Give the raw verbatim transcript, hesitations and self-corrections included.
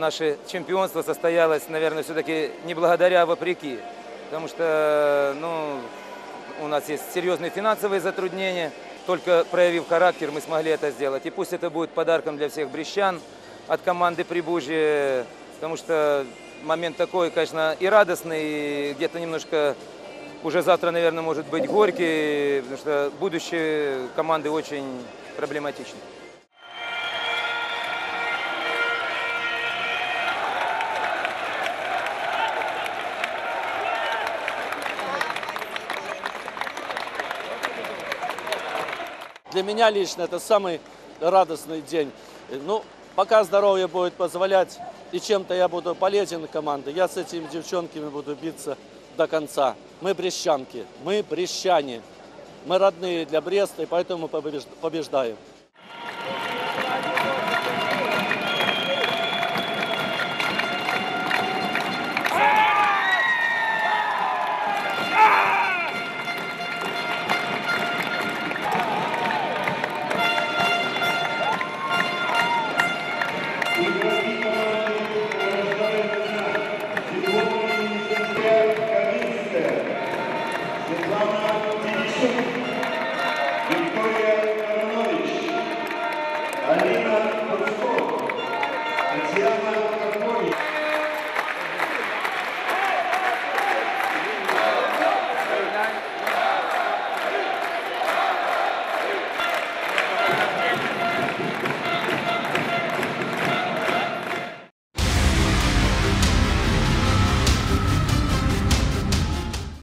наше чемпионство состоялось, наверное, все-таки не благодаря, а вопреки. Потому что ну, у нас есть серьезные финансовые затруднения. Только проявив характер, мы смогли это сделать. И пусть это будет подарком для всех брестян от команды «Прибужье». Потому что момент такой, конечно, и радостный, и где-то немножко уже завтра, наверное, может быть горький. Потому что будущее команды очень проблематично. Для меня лично это самый радостный день. Ну, пока здоровье будет позволять и чем-то я буду полезен команде, я с этими девчонками буду биться до конца. Мы брестчанки, мы брестчане, мы родные для Бреста, и поэтому мы побеждаем.